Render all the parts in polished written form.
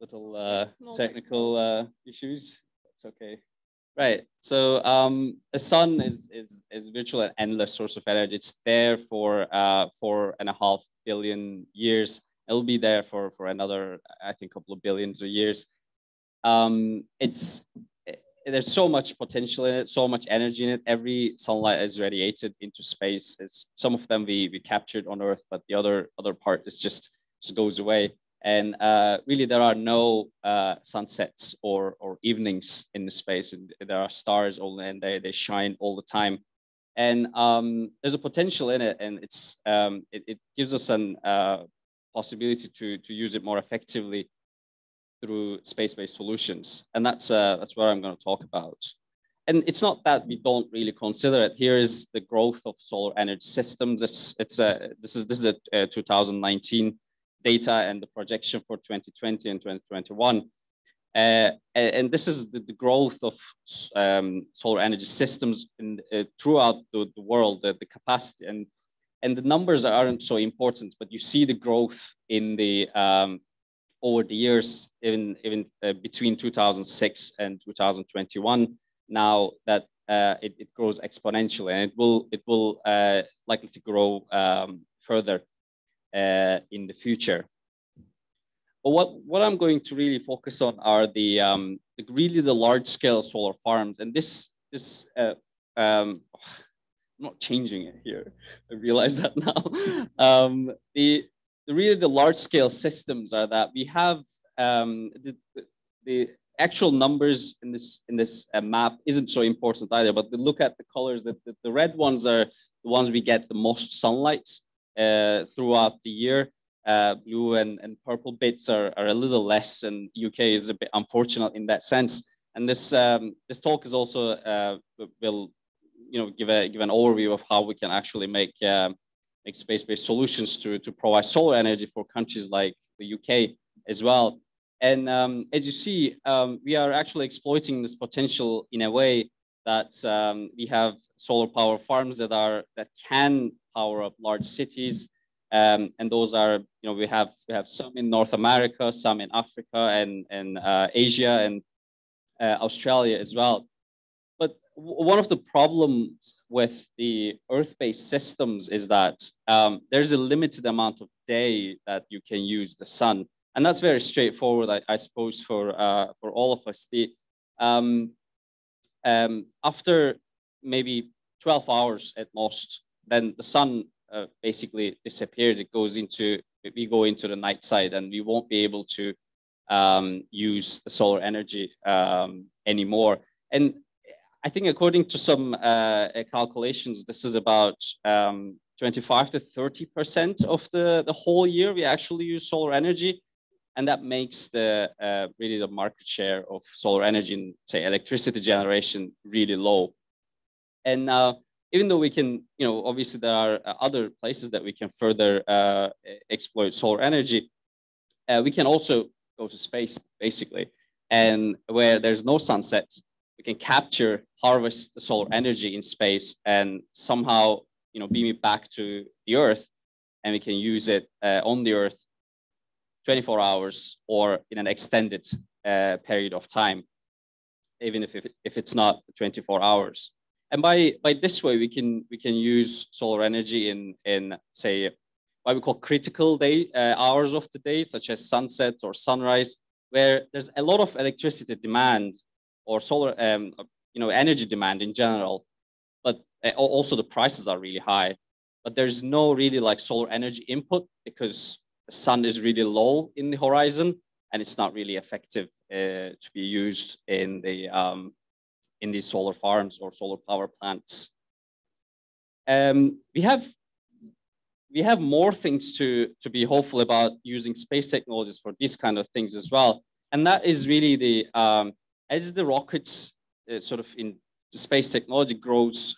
little technical issues. That's okay. Right. So the sun is virtually an endless source of energy. It's there for 4.5 billion years. It'll be there for another, I think, couple of billions of years. There's so much potential in it, so much energy in it. Every sunlight is radiated into space. It's, some of them we captured on Earth, but the other part is just goes away. And really, there are no sunsets or evenings in the space. And there are stars only, and they shine all the time. And there's a potential in it, and it's it gives us an possibility to use it more effectively through space-based solutions, and that's what I'm going to talk about. And it's not that we don't really consider it. Here is the growth of solar energy systems. This is 2019 data and the projection for 2020 and 2021, and this is the growth of solar energy systems in, throughout the world. The capacity and the numbers aren't so important, but you see the growth in the over the years, even between 2006 and 2021, now that it grows exponentially, and it will likely to grow further in the future. But what I'm going to really focus on are the large scale solar farms, and I'm not changing it here. I realize that now. The large scale systems are that we have the actual numbers in this map isn't so important either, but we look at the colors. That the red ones are the ones we get the most sunlight throughout the year. Blue and purple bits are a little less, and UK is a bit unfortunate in that sense. And this talk is also will give an overview of how we can actually make space-based solutions to provide solar energy for countries like the UK as well. And as you see, we are actually exploiting this potential in a way that we have solar power farms that can power up large cities, and those are we have some in North America, some in Africa, and Asia, and Australia as well. One of the problems with the Earth-based systems is that there's a limited amount of day that you can use the sun, and that's very straightforward, I suppose, for all of us. After maybe 12 hours at most, then the sun basically disappears. We go into the night side, and we won't be able to use the solar energy anymore. And I think according to some calculations, this is about 25 to 30% of the whole year we actually use solar energy. And that makes really the market share of solar energy in, say, electricity generation really low. And even though we can, obviously there are other places that we can further exploit solar energy, we can also go to space, basically. And where there's no sunset, we can capture, harvest the solar energy in space, and somehow, beam it back to the Earth, and we can use it on the Earth 24 hours or in an extended period of time, even if it's not 24 hours. And by this way, we can use solar energy in say what we call critical day hours of the day, such as sunset or sunrise, where there's a lot of electricity demand, or solar, energy demand in general, but also the prices are really high. But there's no really solar energy input because the sun is really low in the horizon, and it's not really effective to be used in the in these solar farms or solar power plants. We have more things to be hopeful about using space technologies for these kind of things as well, and that is really the as the rockets sort of in the space technology grows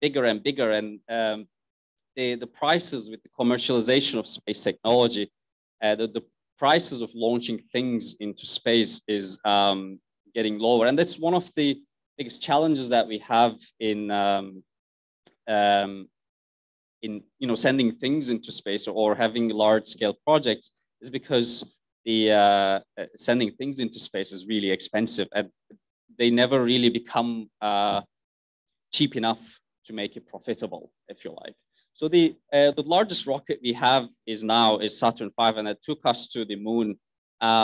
bigger and bigger, and the prices with the commercialization of space technology, the prices of launching things into space is getting lower. And that's one of the biggest challenges that we have in sending things into space or having large scale projects, is because the sending things into space is really expensive, and they never really become cheap enough to make it profitable, if you like. So the largest rocket we have is now is Saturn V, and it took us to the moon.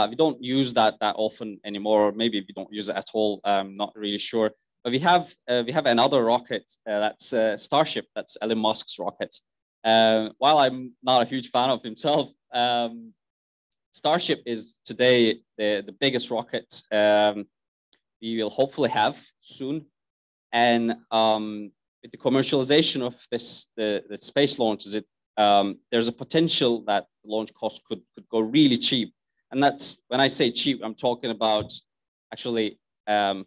We don't use that often anymore. Maybe we don't use it at all. I'm not really sure. But we have another rocket that's Starship. That's Elon Musk's rocket. While I'm not a huge fan of himself, Starship is today the biggest rocket we will hopefully have soon. And with the commercialization of this, the space launches, there's a potential that the launch cost could go really cheap. And that's, when I say cheap, I'm talking about actually, well,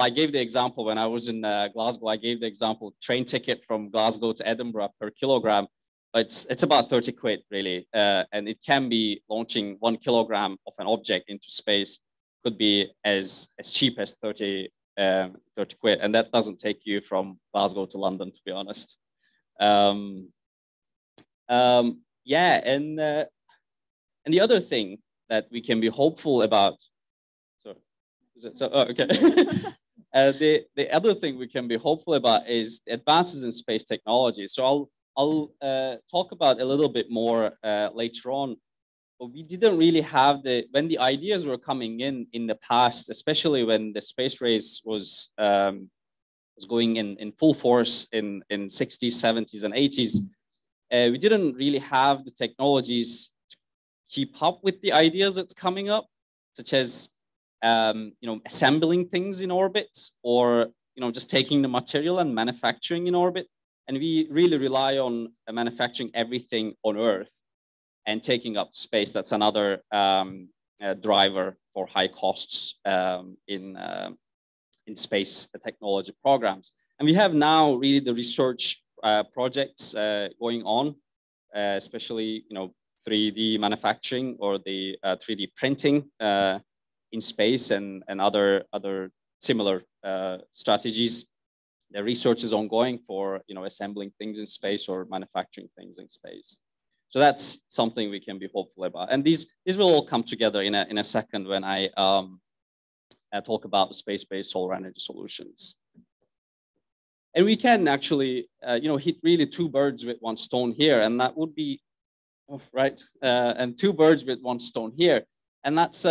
I gave the example when I was in Glasgow, I gave the example train ticket from Glasgow to Edinburgh per kilogram. It's about 30 quid, really. And it can be launching 1 kilogram of an object into space could be as cheap as 30 quid. And that doesn't take you from Glasgow to London, to be honest. Yeah, and the other thing that we can be hopeful about. The other thing we can be hopeful about is advances in space technology. So I'll talk about a little bit more later on. But we didn't really have when the ideas were coming in the past, especially when the space race was going in full force in 60s, 70s, and 80s. We didn't really have the technologies to keep up with the ideas that's coming up, such as assembling things in orbit, or just taking the material and manufacturing in orbit. And we really rely on manufacturing everything on Earth and taking up space. That's another driver for high costs in space technology programs. And we have now really the research projects going on, especially 3D manufacturing or the 3D printing in space and other similar strategies. The research is ongoing for assembling things in space or manufacturing things in space. So that's something we can be hopeful about. And these will all come together in a second when I talk about space-based solar energy solutions. And we can actually hit really two birds with one stone here, and that would be and two birds with one stone here. And that's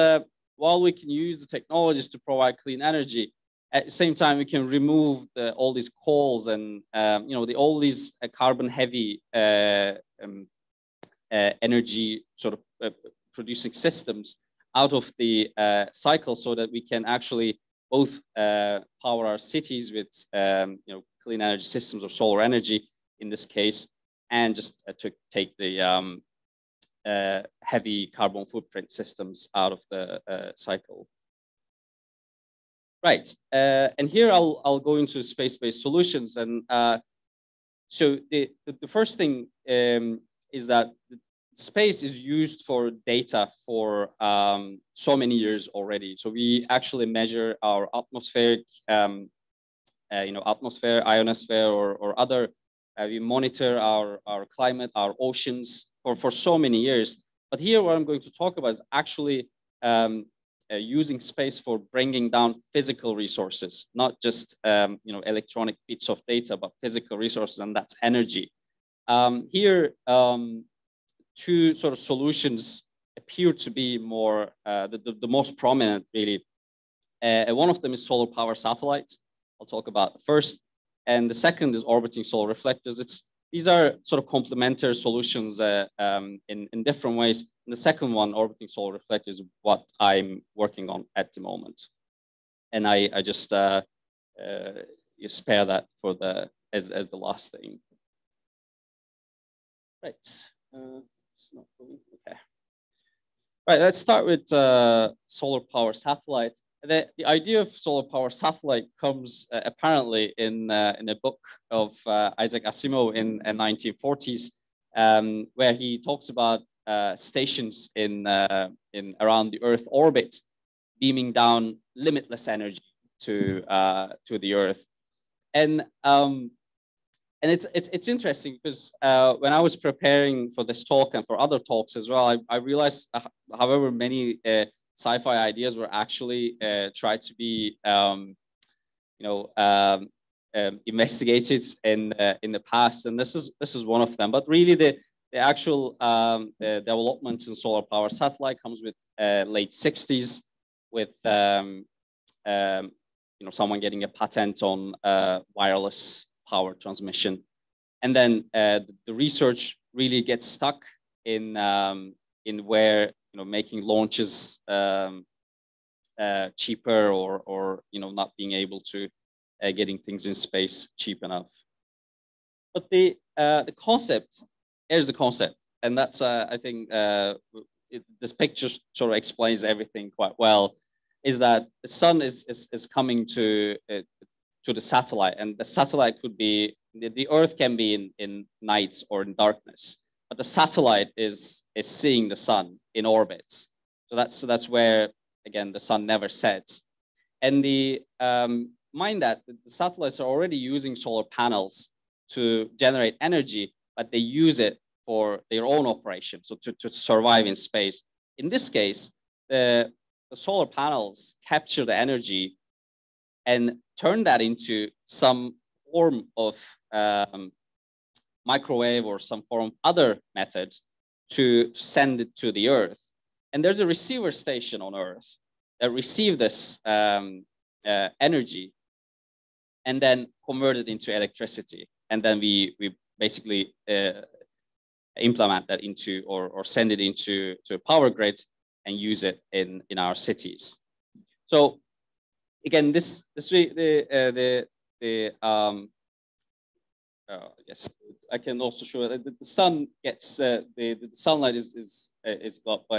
while we can use the technologies to provide clean energy, at the same time, we can remove all these coals and all these carbon-heavy energy sort of producing systems out of the cycle, so that we can actually both power our cities with clean energy systems or solar energy in this case, and just to take the heavy carbon footprint systems out of the cycle. Right, and here I'll go into space-based solutions. And so the first thing is that space is used for data for so many years already. So we actually measure our atmospheric, atmosphere, ionosphere, or other. We monitor our climate, our oceans for so many years. But here, what I'm going to talk about is actually using space for bringing down physical resources, not just electronic bits of data, but physical resources, and that's energy. Here, two sort of solutions appear to be more the most prominent, really. One of them is solar power satellites. I'll talk about first, and the second is orbiting solar reflectors. These are sort of complementary solutions in different ways. And the second one, orbiting solar reflectors, is what I'm working on at the moment. And I just you spare that for as the last thing. Right, it's not going, okay. Right, let's start with solar power satellite. The idea of solar power satellite comes apparently in a book of Isaac Asimov in the 1940s, where he talks about stations in around the Earth orbit beaming down limitless energy to the Earth, and And it's interesting because when I was preparing for this talk and for other talks as well, I realized, however, many sci-fi ideas were actually tried to be, investigated in the past, and this is one of them. But really, the actual developments in solar power satellite comes with late 60s, with someone getting a patent on wireless power transmission, and then the research really gets stuck in where making launches cheaper or not being able to getting things in space cheap enough. But the concept is the concept, and that's I think this picture sort of explains everything quite well. Is that the sun is coming to the satellite, and the satellite could be, the Earth can be in night or in darkness, but the satellite is seeing the sun in orbit. So that's where, again, the sun never sets. And the mind that the satellites are already using solar panels to generate energy, but they use it for their own operation, so to survive in space. In this case, the solar panels capture the energy and turn that into some form of microwave or some form of other method to send it to the Earth. And there's a receiver station on Earth that receives this energy and then convert it into electricity. And then we basically implement that into or send it into to a power grid and use it in our cities. So again, yes, I can also show that the sun gets the sunlight is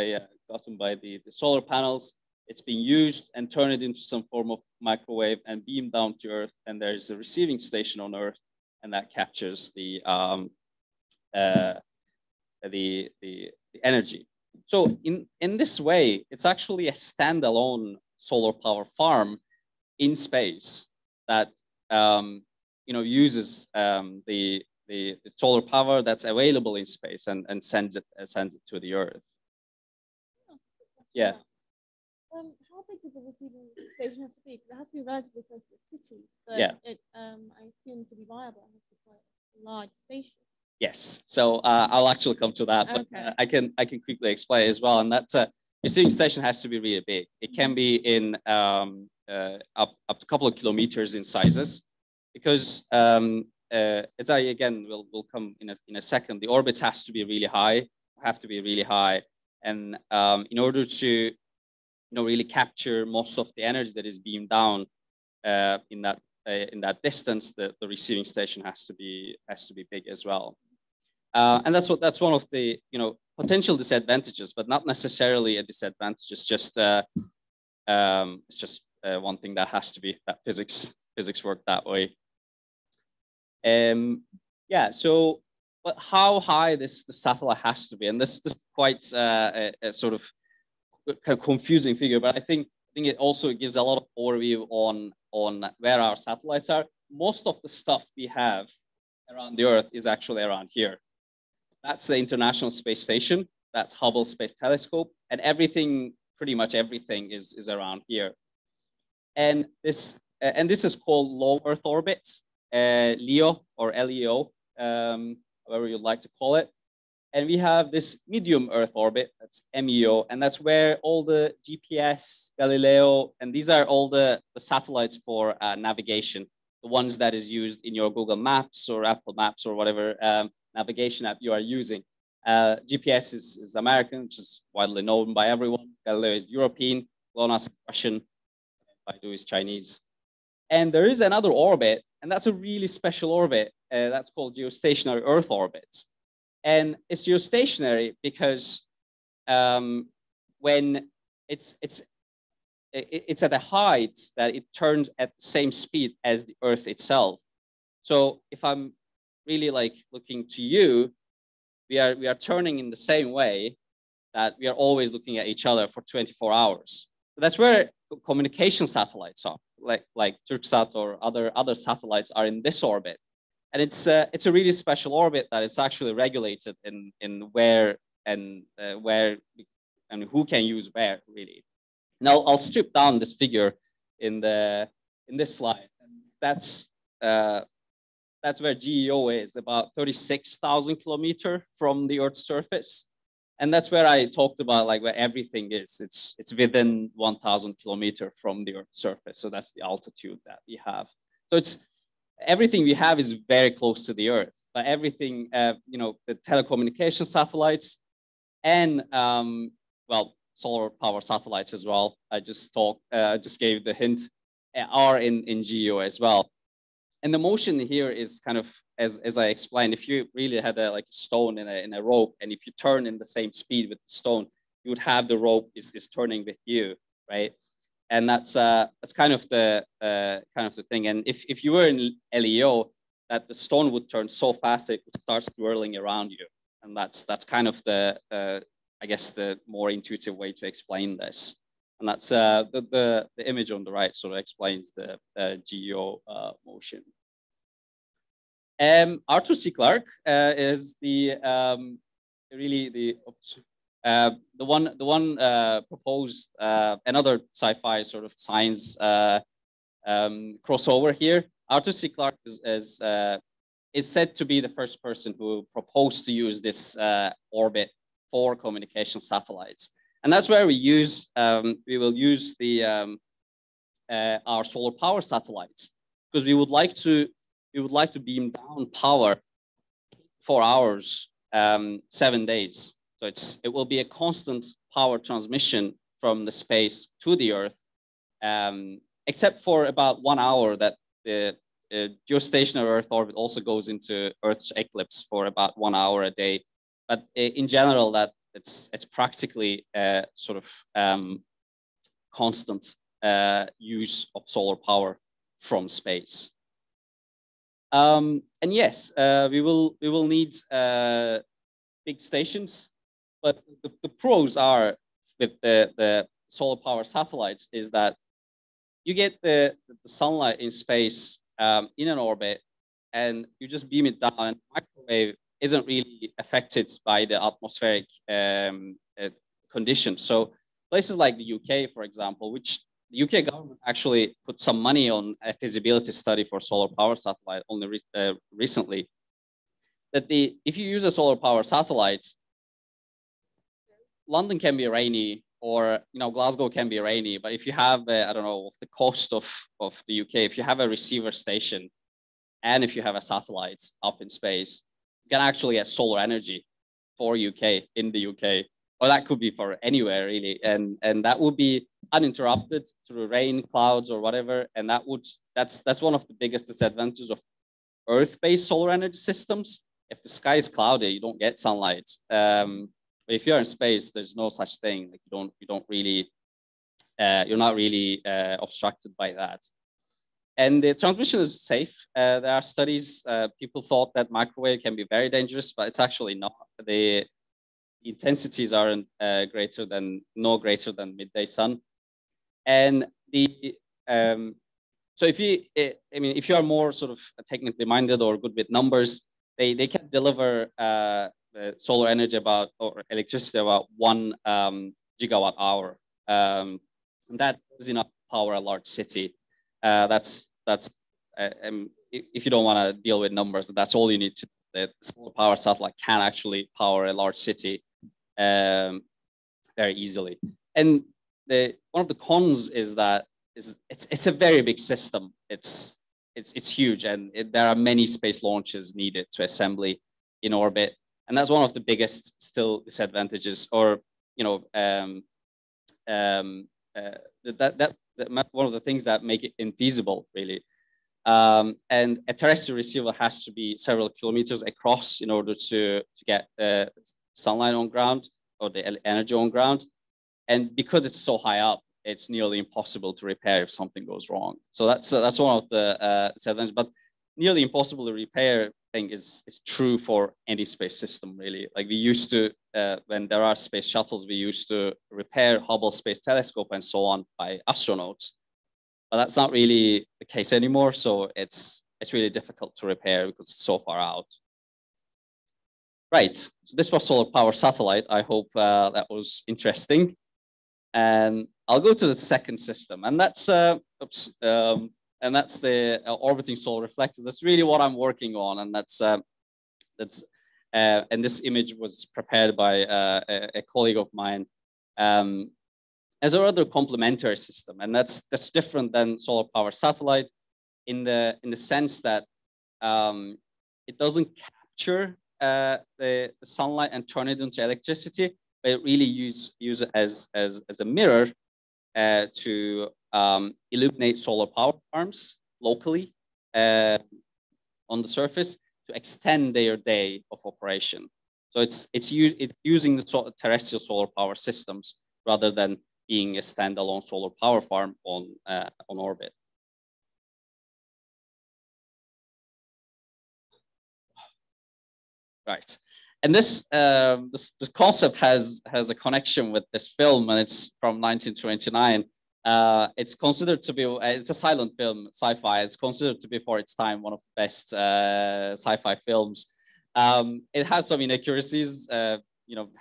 gotten by the solar panels. It's being used and turned it into some form of microwave and beamed down to Earth. And there is a receiving station on Earth, and that captures the energy. So in this way, it's actually a standalone solar power farm in space that uses the solar power that's available in space and sends it to the Earth. Yeah. How big does the receiving station have to be? Because it has to be relatively close to a city, but yeah, it, I assume to be viable, it has to be quite a large station. Yes. So I'll actually come to that, but okay, I can quickly explain as well. And that's receiving station has to be really big. It can be in up to a couple of kilometers in sizes, because as I again will come in a second, the orbits have to be really high, and in order to really capture most of the energy that is beamed down in that distance, the receiving station has to be big as well. And that's one of the potential disadvantages, but not necessarily a disadvantage. It's just one thing that has to be, that physics work that way. Yeah. So, but how high the satellite has to be, and this is quite a sort of confusing figure, but I think it also gives a lot of overview on where our satellites are. Most of the stuff we have around the Earth is actually around here. That's the International Space Station. That's Hubble Space Telescope. And everything, pretty much everything is around here. And this is called low Earth orbit, LEO or LEO, however you'd like to call it. And we have this medium Earth orbit, that's MEO, and that's where all the GPS, Galileo, and these are all the satellites for navigation, the ones that is used in your Google Maps or Apple Maps or whatever navigation app you are using. GPS is American, which is widely known by everyone. Galileo is European, GLONASS is Russian, Baidu is Chinese. And there is another orbit, and that's a really special orbit. That's called geostationary Earth orbit. And it's geostationary because when it's at a height that it turns at the same speed as the Earth itself. So if I'm really like looking to you, we are turning in the same way that we are always looking at each other for 24 hours. So that's where communication satellites are, like Turksat or other satellites are in this orbit. And it's a really special orbit that it's actually regulated in where and where and who can use where, really. And I'll strip down this figure in this slide. And that's where GEO is, about 36,000 kilometers from the Earth's surface. And that's where I talked about like where everything is. It's within 1,000 kilometers from the Earth's surface. So that's the altitude that we have. So it's everything we have is very close to the Earth. But everything, you know, the telecommunication satellites and well, solar power satellites as well. I just talked, just gave the hint, are in GEO as well. And the motion here is kind of, as I explained, if you really had a like stone in a rope, and if you turn in the same speed with the stone, you would have the rope is turning with you, right? And that's kind of the thing. And if you were in LEO, that the stone would turn so fast it would start swirling around you, and that's kind of the I guess the more intuitive way to explain this. And that's the image on the right sort of explains the GEO motion. Arthur C. Clarke is the one proposed another sci-fi sort of science crossover here. Arthur C. Clarke is said to be the first person who proposed to use this orbit for communication satellites. And that's where we will use the, our solar power satellites, because we would like to beam down power for 4 hours, 7 days. So it will be a constant power transmission from the space to the Earth, except for about 1 hour that the geostationary Earth orbit also goes into Earth's eclipse for about 1 hour a day. But in general, that it's practically sort of constant use of solar power from space. And yes, we will need big stations, but the pros are with the solar power satellites is that you get the sunlight in space in an orbit, and you just beam it down and microwave isn't really affected by the atmospheric conditions. So places like the UK, for example, which the UK government actually put some money on a feasibility study for solar power satellite only recently, that if you use a solar power satellite, London can be rainy, or you know, Glasgow can be rainy, but if you have, I don't know, the coast of the UK, if you have a receiver station and if you have a satellite up in space, can actually get solar energy for UK in the UK, or that could be for anywhere really, and that would be uninterrupted through rain, clouds, or whatever. And that's one of the biggest disadvantages of Earth-based solar energy systems. If the sky is cloudy, you don't get sunlight. But if you're in space, there's no such thing. Like you don't really you're not really obstructed by that. And the transmission is safe. There are studies, people thought that microwave can be very dangerous, but it's actually not. The intensities aren't no greater than midday sun. And so if you are more sort of technically minded or good with numbers, they can deliver solar energy or electricity about 1 gigawatt hour. And that is enough to power a large city. If you don't want to deal with numbers, that's all you need to do. The solar power satellite can actually power a large city very easily. And one of the cons is that it's a very big system. It's huge, and there are many space launches needed to assembly in orbit, and that's one of the biggest still disadvantages. Or you know, one of the things that make it infeasible, really. And a terrestrial receiver has to be several kilometers across in order to get sunlight on ground or the energy on ground. And because it's so high up, it's nearly impossible to repair if something goes wrong. So that's one of the disadvantages. But nearly impossible to repair thing is true for any space system, really. Like we used to, when there are space shuttles, we used to repair Hubble Space Telescope and so on by astronauts, but that's not really the case anymore. So it's really difficult to repair because it's so far out. Right, so this was solar power satellite. I hope that was interesting. And I'll go to the second system, and that's the orbiting solar reflectors. That's really what I'm working on, and and this image was prepared by a colleague of mine as a rather complementary system, and that's different than solar power satellite in the sense that it doesn't capture the sunlight and turn it into electricity, but it really use it as a mirror to illuminate solar power farms locally on the surface to extend their day of operation. So it's using the terrestrial solar power systems rather than being a standalone solar power farm on orbit. Right, and this concept has a connection with this film, and it's from 1929. It's considered to be, it's a silent film, sci-fi. It's considered to be, for its time, one of the best sci-fi films. It has some inaccuracies,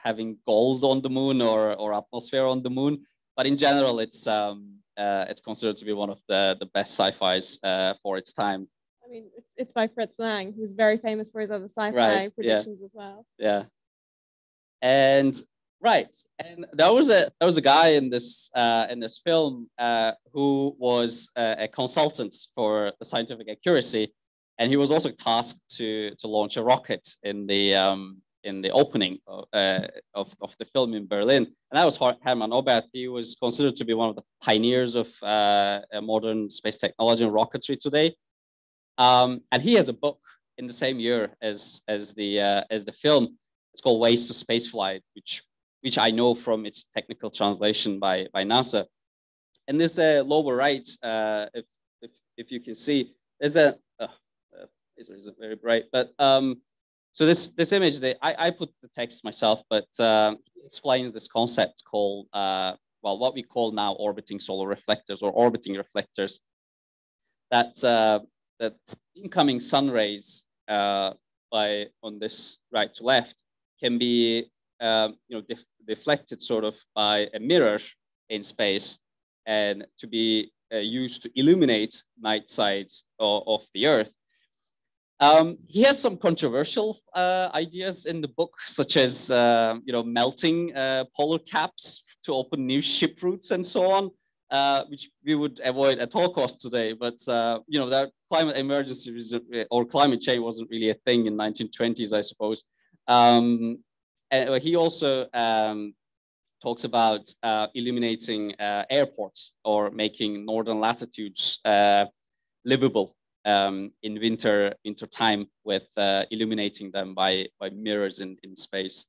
having gold on the moon or atmosphere on the moon. But in general, it's considered to be one of the best sci-fis for its time. I mean, it's by Fritz Lang, who's very famous for his other sci-fi predictions as well. Yeah. And there was a guy in this film who was a consultant for the scientific accuracy, and he was also tasked to launch a rocket in the opening of the film in Berlin. And that was Hermann Oberth. He was considered to be one of the pioneers of modern space technology and rocketry today. And he has a book in the same year as the film. It's called Ways to Spaceflight, which I know from its technical translation by NASA. And this lower right, if you can see, there's a this isn't very bright, but so this image, I put the text myself, but it explains this concept called what we call now orbiting solar reflectors or orbiting reflectors. That incoming sun rays on this right to left can be deflected sort of by a mirror in space, and to be used to illuminate night sides of the Earth. He has some controversial ideas in the book, such as melting polar caps to open new ship routes and so on, which we would avoid at all costs today. But that climate emergency or climate change wasn't really a thing in 1920s, I suppose. And he also talks about illuminating airports or making northern latitudes livable in winter time with illuminating them by mirrors in space.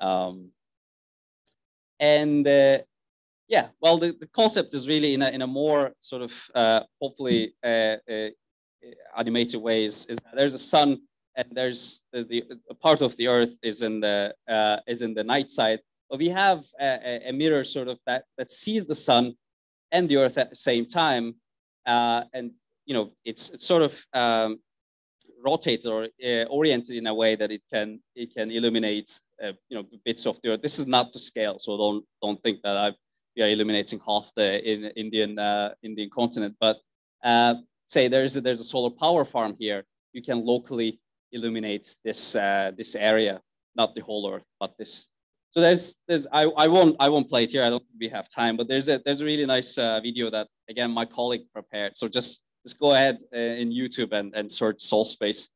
The concept is really in a more sort of hopefully animated way is that there's a sun, and there's a part of the Earth is in the night side. But we have a mirror sort of that sees the sun and the Earth at the same time, it's sort of rotates or oriented in a way that it can illuminate bits of the Earth. This is not to scale, so don't think that we are illuminating half the Indian continent. But say there's a solar power farm here. You can locally illuminate this area, not the whole Earth, but this. So I won't play it here. I don't think we have time. But there's a really nice video that, again, my colleague prepared. So just go ahead in YouTube and search Solspace.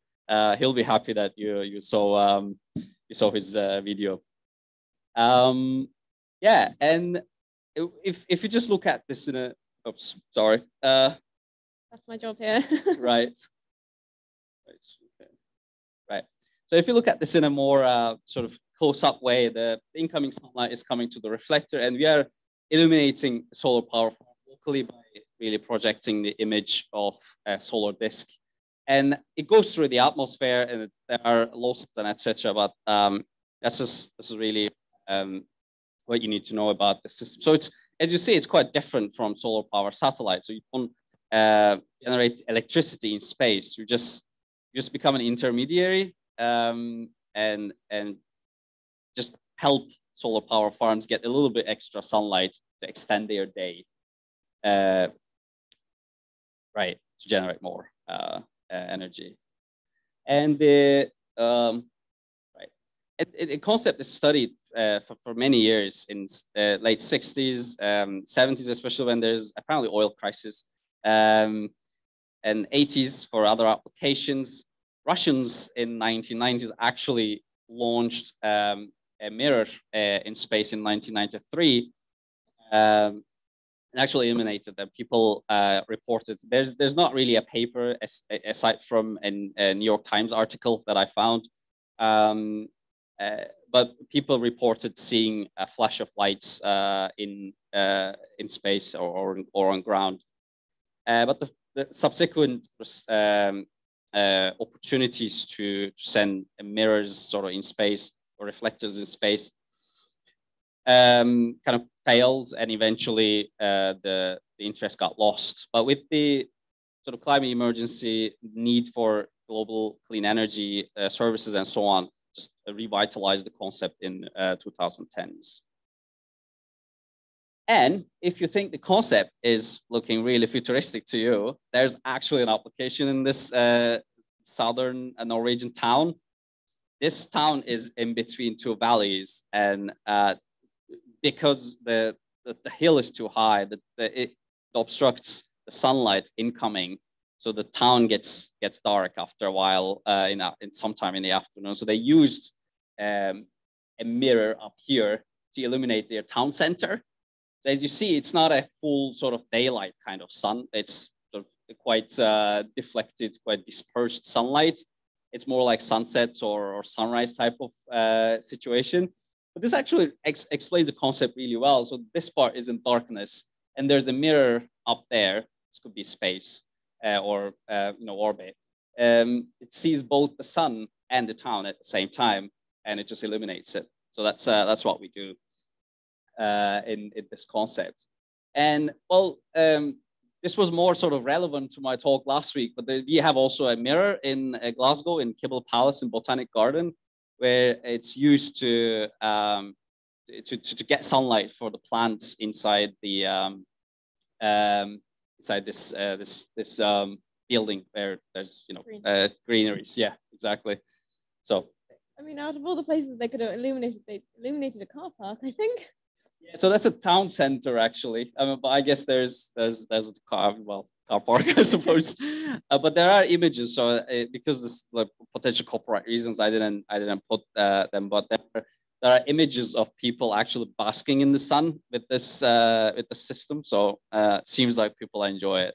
He'll be happy that you saw his video. And if you just look at this in a, oops, sorry. That's my job here. Right. Right. So if you look at this in a more sort of close-up way, the incoming sunlight is coming to the reflector, and we are illuminating solar power locally by really projecting the image of a solar disk. And it goes through the atmosphere, and there are losses and etc. But this is really what you need to know about the system. So it's, as you see, it's quite different from solar power satellites. So you don't generate electricity in space. You just become an intermediary and just help solar power farms get a little bit extra sunlight to extend their day, right? To generate more energy. And the a concept is studied for many years in the late 60s, 70s, especially when there's apparently oil crisis, and 80s for other applications. Russians in 1990s actually launched a mirror in space in 1993, and actually eliminated them. People reported, there's not really a paper aside from a New York Times article that I found, but people reported seeing a flash of lights in space or on ground. But the subsequent opportunities to send mirrors sort of in space or reflectors in space kind of failed, and eventually the interest got lost. But with the sort of climate emergency, need for global clean energy services and so on, just revitalized the concept in 2010s. And if you think the concept is looking really futuristic to you, there's actually an application in this southern Norwegian town. This town is in between two valleys, and because the hill is too high, it obstructs the sunlight incoming. So the town gets dark after a while, in sometime in the afternoon. So they used a mirror up here to illuminate their town center. So as you see, it's not a full sort of daylight kind of sun. It's sort of quite deflected, quite dispersed sunlight. It's more like sunset or sunrise type of situation. But this actually explains the concept really well. So this part is in darkness, and there's a mirror up there. This could be space. Orbit. It sees both the sun and the town at the same time, and it just illuminates it. So that's what we do in this concept. And well, this was more sort of relevant to my talk last week, but we have also a mirror in Glasgow, in Kibble Palace in Botanic Garden, where it's used to get sunlight for the plants inside the inside this building where there's greeneries. Yeah, exactly. So I mean, out of all the places they could have illuminated, they illuminated a car park, I think. Yeah, so that's a town center actually. But I guess there's a car park, I suppose. But there are images, so because this, like, potential copyright reasons, I didn't put them. But there are images of people actually basking in the sun with this the system. So it seems like people enjoy it.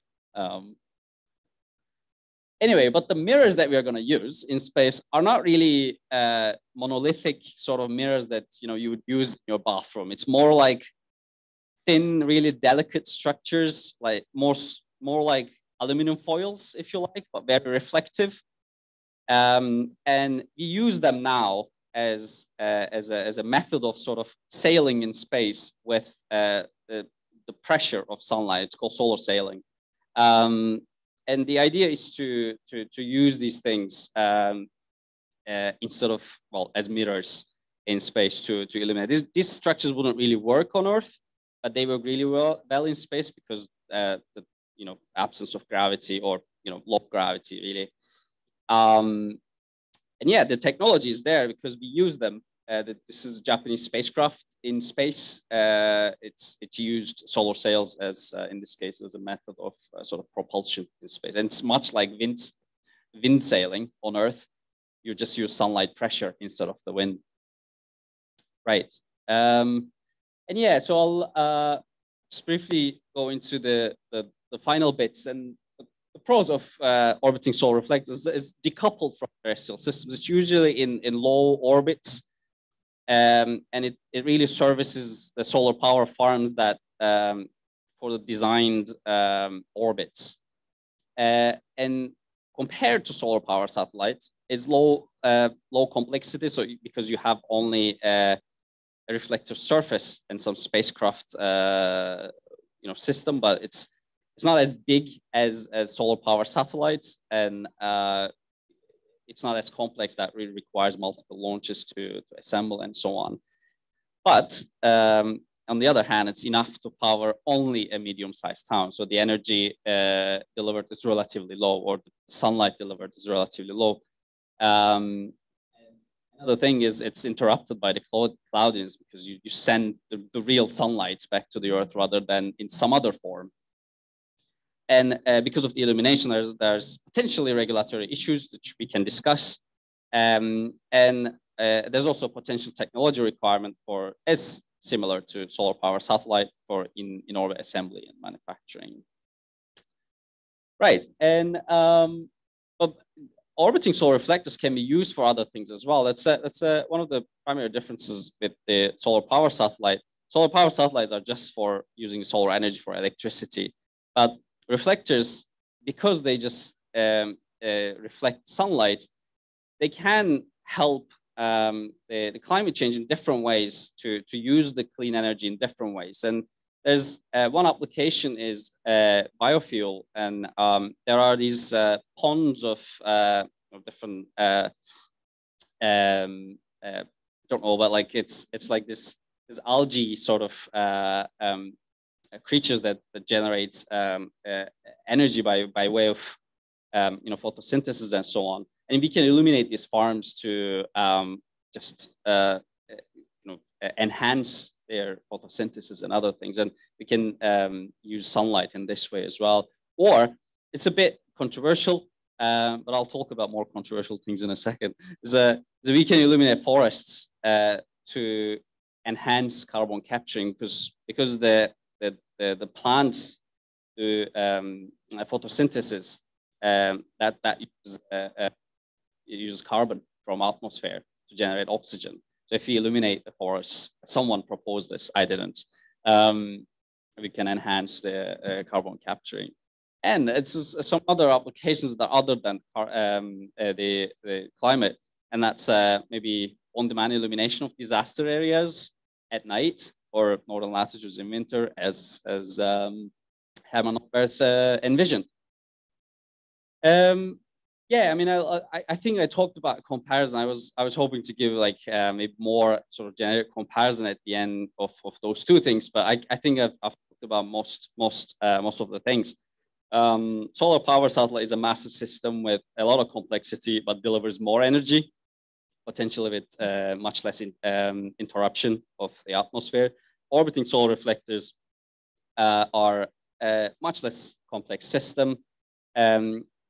Anyway, but the mirrors that we are going to use in space are not really monolithic sort of mirrors that you would use in your bathroom. It's more like thin, really delicate structures, like more like aluminum foils, if you like, but very reflective. And we use them now as a method of sort of sailing in space with the pressure of sunlight. It's called solar sailing, and the idea is to use these things instead of, well, as mirrors in space to illuminate. These structures wouldn't really work on Earth, but they work really well in space because the absence of gravity, or low gravity really. And yeah, the technology is there because we use them. This is a Japanese spacecraft in space. It's used solar sails as, in this case, it was a method of sort of propulsion in space. And it's much like wind sailing on Earth. You just use sunlight pressure instead of the wind. Right. And yeah, so I'll just briefly go into the final bits. And the pros of orbiting solar reflectors is decoupled from terrestrial systems. It's usually in low orbits, and it really services the solar power farms that for the designed orbits. And compared to solar power satellites, it's low complexity. So because you have only a reflective surface and some spacecraft system, but it's It's not as big as solar power satellites, and it's not as complex that really requires multiple launches to assemble and so on. But on the other hand, it's enough to power only a medium-sized town. So the energy delivered is relatively low, or the sunlight delivered is relatively low. Another thing is it's interrupted by the cloudiness, because you send the real sunlight back to the Earth rather than in some other form. And because of the illumination, there's potentially regulatory issues which we can discuss. And there's also a potential technology requirement for as similar to solar power satellite for in-orbit assembly and manufacturing. Right, and but orbiting solar reflectors can be used for other things as well. That's one of the primary differences with the solar power satellite. Solar power satellites are just for using solar energy for electricity, but reflectors, because they just reflect sunlight, they can help the climate change in different ways to use the clean energy in different ways. And there's one application is biofuel, and there are these ponds of different don't know, but like it's like this algae sort of creatures that generates energy by way of photosynthesis and so on, and we can illuminate these farms to enhance their photosynthesis and other things, and we can use sunlight in this way as well. Or it's a bit controversial, but I'll talk about more controversial things in a second. So we can illuminate forests to enhance carbon capturing, because the plants do photosynthesis that uses carbon from atmosphere to generate oxygen. So if we illuminate the forest, someone proposed this, I didn't, we can enhance the carbon capturing. And it's some other applications that are other than the climate, and that's maybe on-demand illumination of disaster areas at night, or northern latitudes in winter, as Hermann Oberth envisioned. Yeah, I mean, I think I talked about comparison. I was hoping to give like maybe more sort of generic comparison at the end of those two things, but I think I've talked about most of the things. Solar power satellite is a massive system with a lot of complexity, but delivers more energy, potentially with much less interruption of the atmosphere. Orbiting solar reflectors are a much less complex system.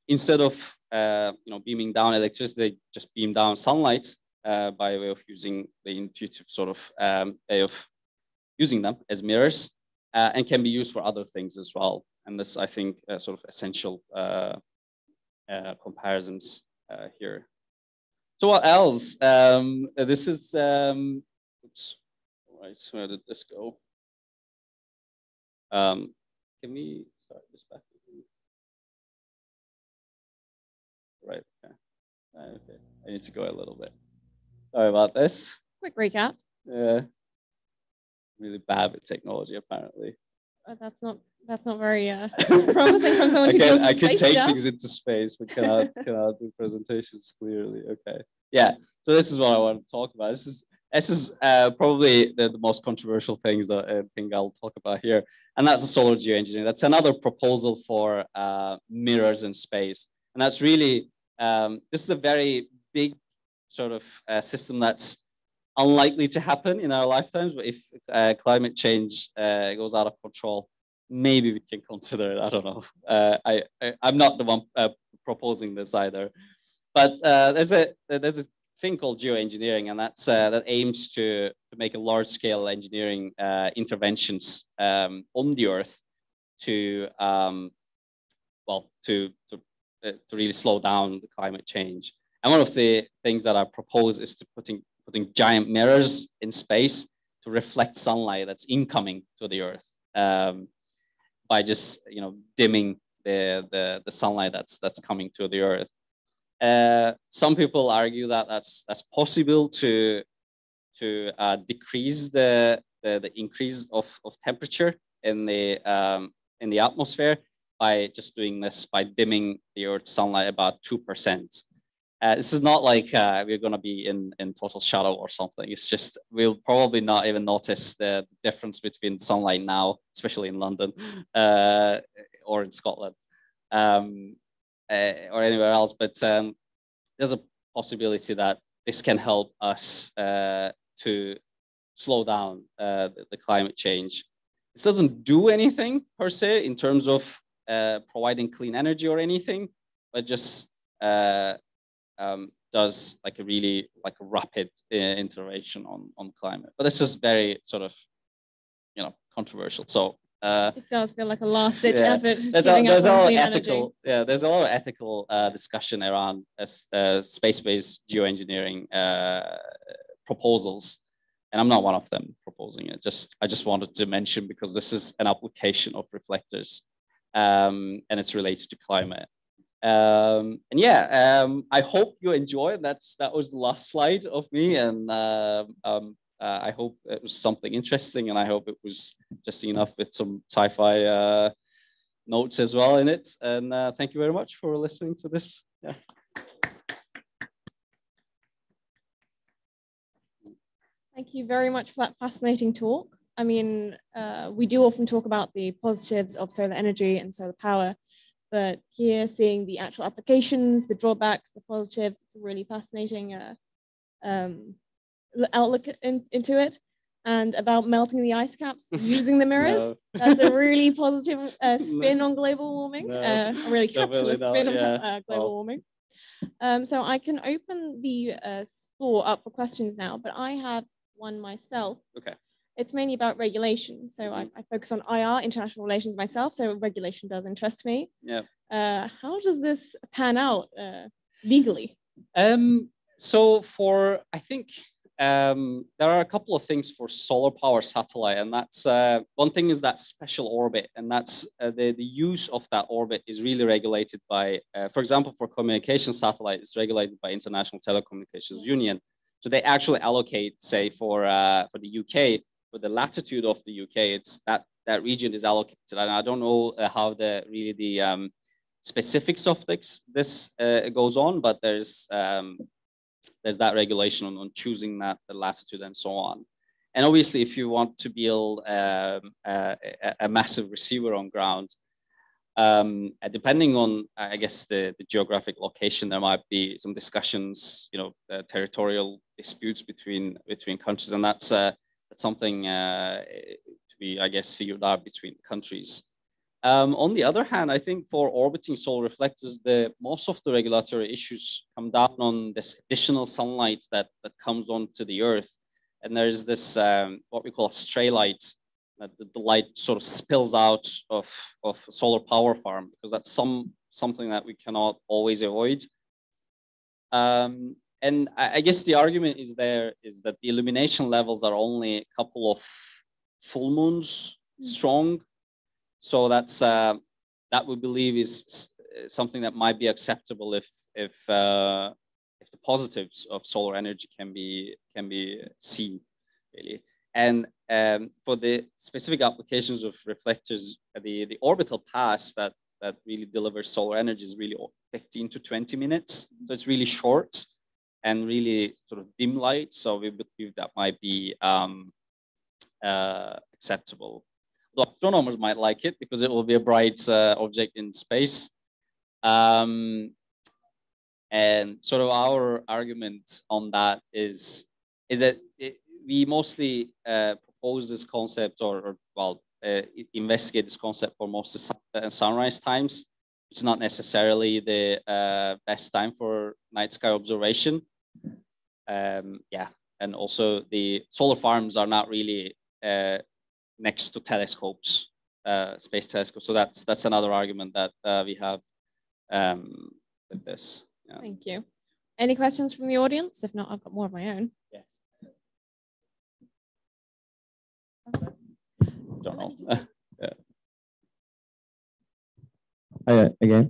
Instead of beaming down electricity, they just beam down sunlight by way of using the intuitive sort of way of using them as mirrors, and can be used for other things as well. And this, I think, sort of essential comparisons here. So what else? This is, oops, all right, where did this go? Can we start this back? Right, okay, I need to go a little bit. Sorry about this. Quick recap. Yeah, really bad with technology, apparently. Oh, that's not very promising from someone who goes into space. I can take things into space, but cannot do presentations clearly. Okay, yeah. So this is what I want to talk about. This is probably the most controversial things that I think I'll talk about here, and that's the solar geoengineering. That's another proposal for mirrors in space, and that's really this is a very big sort of system that's unlikely to happen in our lifetimes. But if climate change goes out of control, maybe we can consider it. I don't know. I'm not the one proposing this either. But there's a thing called geoengineering, and that's that aims to make a large-scale engineering interventions on the Earth to really slow down the climate change. And one of the things that I propose is to putting giant mirrors in space to reflect sunlight that's incoming to the Earth by just dimming the sunlight that's coming to the Earth. Some people argue that that's possible to decrease the increase of temperature in the atmosphere, by just doing this by dimming the Earth's sunlight about 2%. This is not like we're going to be in total shadow or something. It's just we'll probably not even notice the difference between sunlight now, especially in London or in Scotland or anywhere else. But there's a possibility that this can help us to slow down the climate change. This doesn't do anything per se in terms of providing clean energy or anything, but just does like a really like a rapid intervention on climate. But this is very sort of, you know, controversial. So it does feel like a last ditch effort. There's a lot of ethical, discussion around space-based geoengineering proposals, and I'm not one of them proposing it. I just wanted to mention because this is an application of reflectors, and it's related to climate. I hope you enjoyed. That was the last slide of me, and I hope it was something interesting, and I hope it was interesting enough with some sci-fi notes as well in it. And thank you very much for listening to this. Yeah. Thank you very much for that fascinating talk. I mean, we do often talk about the positives of solar energy and solar power, but here, seeing the actual applications, the drawbacks, the positives, it's a really fascinating outlook into it. And about melting the ice caps using the mirror, that's a really positive spin on global warming, a really capitalist spin on global warming. So I can open the floor up for questions now, but I have one myself. Okay. It's mainly about regulation. So I focus on IR, international relations myself. So regulation does interest me. Yeah. How does this pan out legally? So there are a couple of things for solar power satellite. And that's one thing is that special orbit. And that's the use of that orbit is really regulated by, for example, for communication satellite, it's regulated by International Telecommunications Union. So they actually allocate, say, for the UK, for the latitude of the UK, it's that region is allocated. And I don't know how the specifics of this goes on, but there's that regulation on choosing the latitude and so on. And obviously, if you want to build a massive receiver on ground, depending on, I guess, the geographic location, there might be some discussions, you know, territorial disputes between countries, and that's something to be, I guess, figured out between countries. On the other hand, I think for orbiting solar reflectors, most of the regulatory issues come down on this additional sunlight that comes onto the Earth, and there is this what we call stray light, that the light sort of spills out of a solar power farm, because that's something that we cannot always avoid. And I guess the argument is that the illumination levels are only a couple of full moons strong. So that's that we believe is something that might be acceptable if the positives of solar energy can be seen, really. And for the specific applications of reflectors, the orbital pass that really delivers solar energy is really 15 to 20 minutes. So it's really short and really sort of dim light. So we believe that might be acceptable. The astronomers might like it because it will be a bright object in space. And sort of our argument on that is that we mostly propose this concept or investigate this concept for mostly sunrise times. It's not necessarily the best time for night sky observation. And also the solar farms are not really next to telescopes, space telescopes. So that's another argument that we have with this. Yeah. Thank you. Any questions from the audience? If not, I've got more of my own. Yeah. Don't know. Hi again.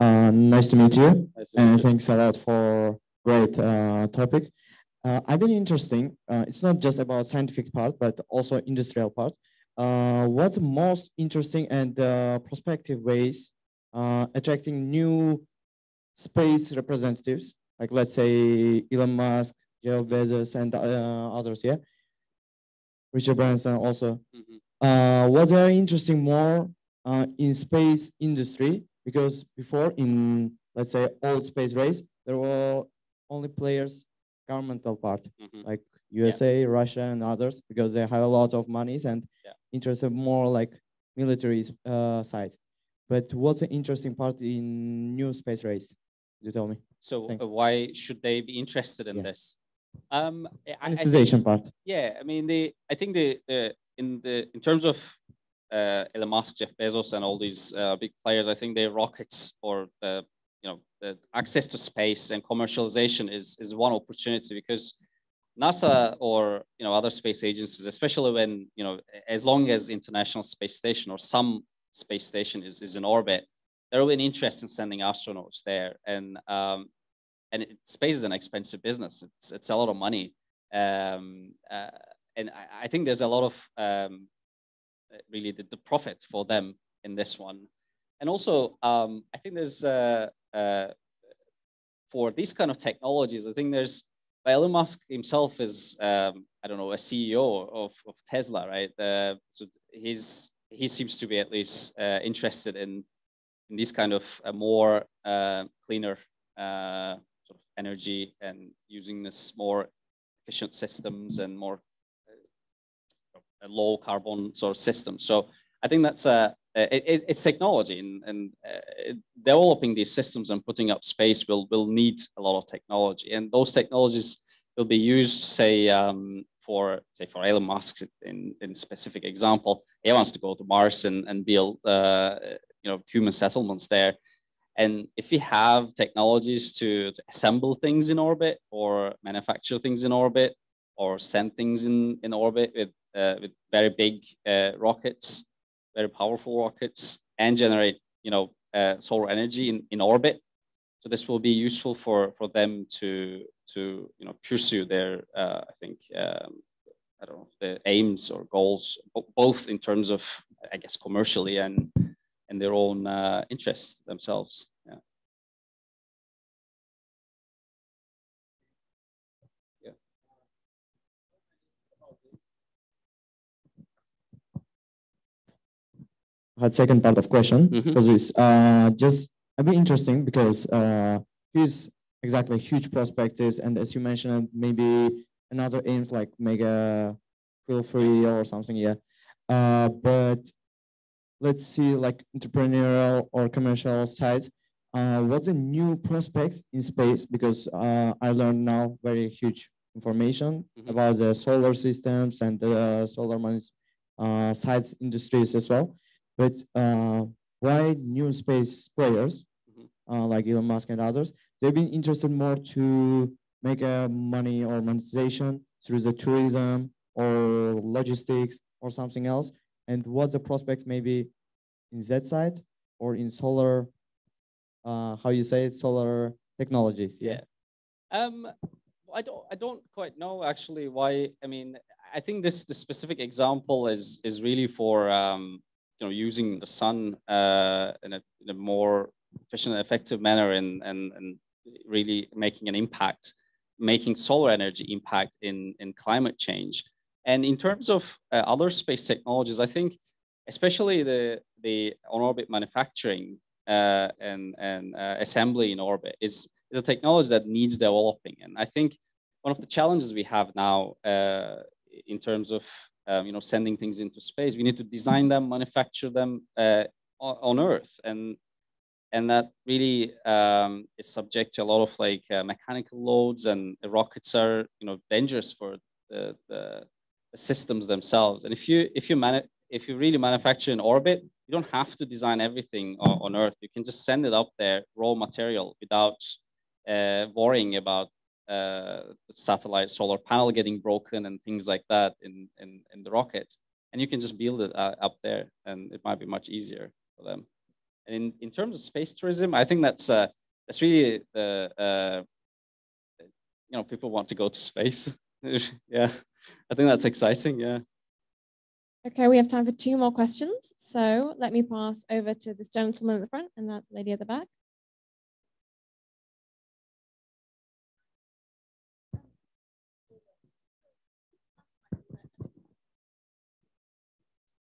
Nice to meet you. Nice to meet you. Thanks a lot for great topic. I've been interesting. It's not just about scientific part, but also industrial part. What's the most interesting and prospective ways attracting new space representatives, like let's say Elon Musk, Jeff Bezos, and others, yeah? Richard Branson also. Mm-hmm. What's very interesting more in space industry, because before in, let's say, old space race, there were only players, governmental part, mm-hmm. like USA, yeah. Russia, and others, because they have a lot of monies and yeah. interested more like military side. But what's the interesting part in new space race? You tell me. So why should they be interested in yeah. this? Monetization part. Yeah, I mean, I think in terms of Elon Musk, Jeff Bezos, and all these big players, I think their rockets or the access to space and commercialization is one opportunity, because NASA or other space agencies, especially when as long as International Space Station or some space station is in orbit, there will be an interest in sending astronauts there, and space is an expensive business. It's a lot of money, and I think there's a lot of really the profit for them in this one. And also, I think there's for these kind of technologies, I think there's, Elon Musk himself is, I don't know, a CEO of Tesla, right? So he seems to be at least interested in these kind of more cleaner sort of energy and using this more efficient systems and more low carbon sort of system. So I think that's it's technology, and developing these systems and putting up space will need a lot of technology, and those technologies will be used, say, for Elon Musk in specific example. He wants to go to Mars and build human settlements there, and if we have technologies to assemble things in orbit or manufacture things in orbit or send things in orbit with very big rockets, very powerful rockets, and generate solar energy in orbit. So this will be useful for them to pursue their their aims or goals, both in terms of commercially and their own interests themselves. Yeah. Had second part of question, because mm-hmm. it's just a bit interesting, because here's exactly huge perspectives, and as you mentioned, maybe another aims like mega feel free or something, yeah. But let's see, like entrepreneurial or commercial side, what's the new prospects in space? Because I learned now very huge information mm-hmm. about the solar systems and the solar sites industries as well. But why new space players mm-hmm. Like Elon Musk and others, they've been interested more to make money or monetization through the tourism or logistics or something else? And what's the prospects maybe in that side or in solar, solar technologies? Yeah. I don't quite know actually why. I mean, I think this specific example is really for, using the sun in a more efficient and effective manner, and really making an impact, making solar energy impact in climate change. And in terms of other space technologies, I think especially the on-orbit manufacturing and assembly in orbit is a technology that needs developing. And I think one of the challenges we have now in terms of sending things into space, we need to design them, manufacture them on Earth, and that really is subject to a lot of mechanical loads, and the rockets are dangerous for the systems themselves. And if you really manufacture in orbit, you don't have to design everything on Earth. You can just send it up there, raw material, without worrying about the satellite solar panel getting broken and things like that in the rocket, and you can just build it up there, and it might be much easier for them. And in terms of space tourism, I think that's really people want to go to space. Yeah, I think that's exciting. Yeah. Okay, we have time for 2 more questions. So let me pass over to this gentleman at the front and that lady at the back.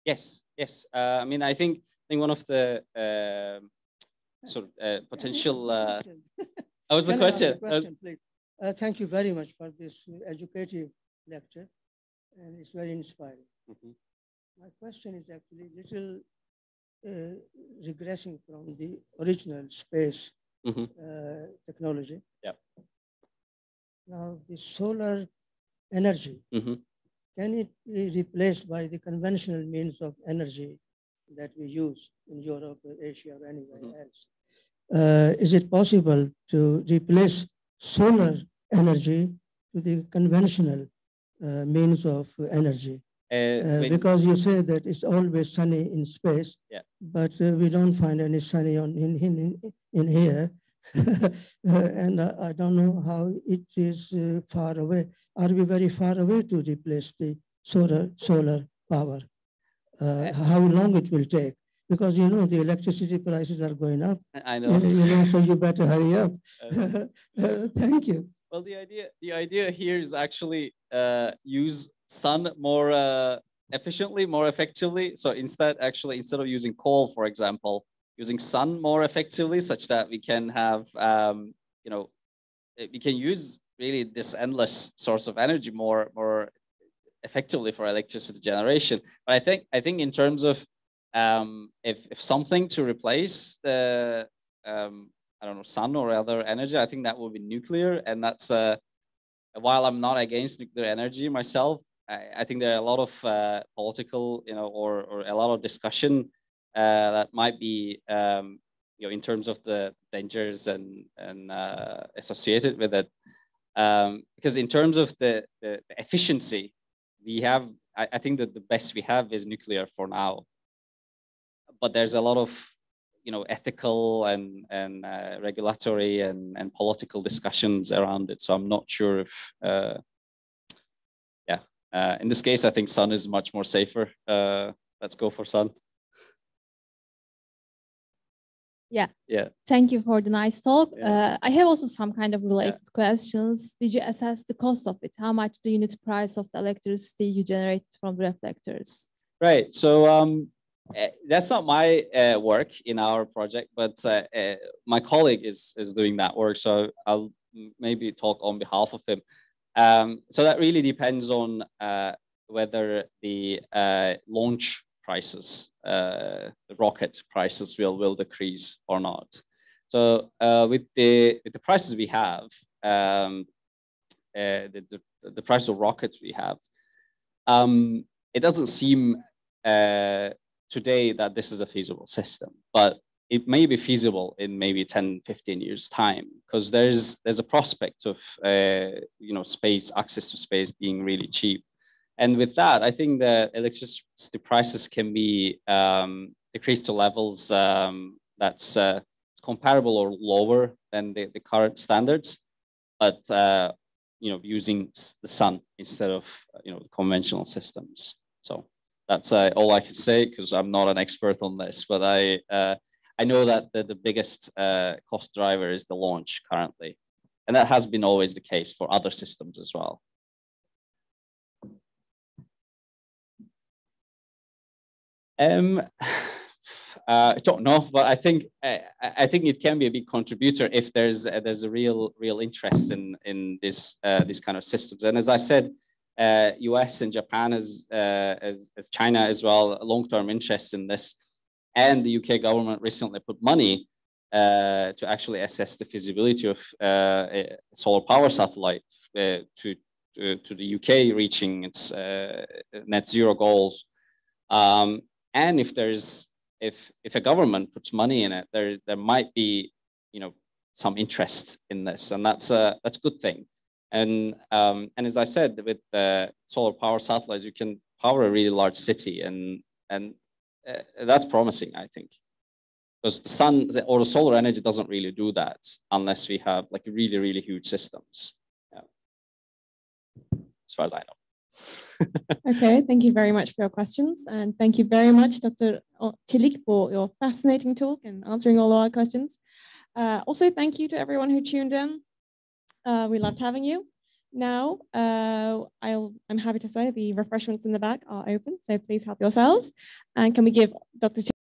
Yes, yes. I mean, I think one of the sort of potential. That was the question. Thank you very much for this educative lecture, and it's very inspiring. Mm-hmm. My question is actually a little regressing from the original space mm-hmm. Technology. Yeah. Now, the solar energy. Mm-hmm. Can it be replaced by the conventional means of energy that we use in Europe, or Asia, or anywhere mm-hmm. else? Is it possible to replace solar energy with the conventional means of energy? Because you say that it's always sunny in space, yeah. but we don't find any sunny on in here. And I don't know how it is far away. Are we very far away to replace the solar power? How long it will take? Because you know the electricity prices are going up. I know. You know, so you better hurry up. Thank you. Well, the idea here is actually use sun more efficiently, more effectively. So instead of using coal, for example, using sun more effectively, such that we can have, you know, we can use really this endless source of energy more effectively for electricity generation. But I think in terms of if something to replace the I don't know, sun or other energy, I think that will be nuclear. And that's while I'm not against nuclear energy myself, I think there are a lot of political, you know, or a lot of discussion that might be, you know, in terms of the dangers and associated with it. Because in terms of the efficiency, we have, I think that the best we have is nuclear for now. But there's a lot of, you know, ethical and regulatory and political discussions around it. So I'm not sure if, in this case, I think sun is much more safer. Let's go for sun. Yeah. Yeah. Thank you for the nice talk. Yeah. I have also some kind of related questions. Did you assess the cost of it? How much the unit price of the electricity you generated from the reflectors? Right. So that's not my work in our project, but my colleague is doing that work. So I'll maybe talk on behalf of him. So that really depends on whether the launch prices, the rocket prices will decrease or not. So with the prices we have, the price of rockets we have, it doesn't seem today that this is a feasible system, but it may be feasible in maybe 10, 15 years time, because there's a prospect of, you know, space, access to space being really cheap. And with that, I think the electricity prices can be decreased to levels that's comparable or lower than the current standards, but you know, using the sun instead of, you know, conventional systems. So that's all I can say, because I'm not an expert on this, but I know that the biggest cost driver is the launch currently, and that has been always the case for other systems as well. I don't know, but I think it can be a big contributor if there's a real interest in this these kind of systems. And as I said, U.S. and Japan as China as well, long-term interest in this, and the UK government recently put money to actually assess the feasibility of a solar power satellite to the UK reaching its net zero goals. And if a government puts money in it, there might be, you know, some interest in this, and that's a good thing. And as I said, with the solar power satellites, you can power a really large city, and that's promising, I think, because the sun or the solar energy doesn't really do that unless we have like really huge systems. Yeah. As far as I know. Okay, thank you very much for your questions. And thank you very much, Dr. Çelik, for your fascinating talk and answering all our questions. Also, thank you to everyone who tuned in. We loved having you. Now, I'm happy to say the refreshments in the back are open, so please help yourselves. And can we give Dr.